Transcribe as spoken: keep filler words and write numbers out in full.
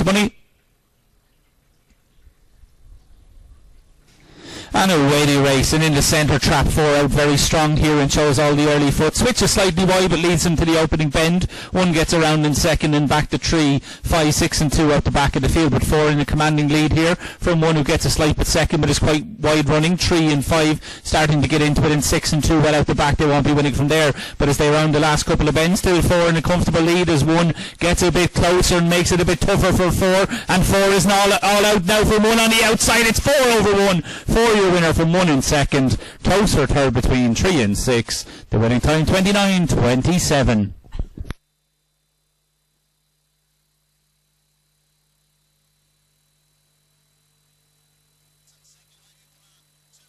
testimony? And away they race, and in the centre, trap four out very strong here and shows all the early foot. Switches slightly wide but leads them to the opening bend. One gets around in second and back to three, five, six and two out the back of the field, but four in a commanding lead here from one who gets a slight but second but is quite wide running. Three and five starting to get into it, and six and two well out the back. They won't be winning from there, but as they round the last couple of bends, still four in a comfortable lead as one gets a bit closer and makes it a bit tougher for four, and four isn't all, all out now from one on the outside. It's four over one. Four winner from one in second, closer third between three and six. The winning time twenty-nine twenty-seven.